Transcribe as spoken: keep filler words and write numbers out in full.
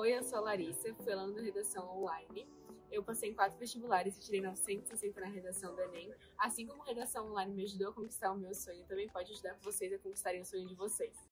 Oi, eu sou a Larissa, fui aluna da Redação Online. Eu passei em quatro vestibulares e tirei novecentos e sessenta na redação do Enem. Assim como a Redação Online me ajudou a conquistar o meu sonho, também pode ajudar vocês a conquistarem o sonho de vocês.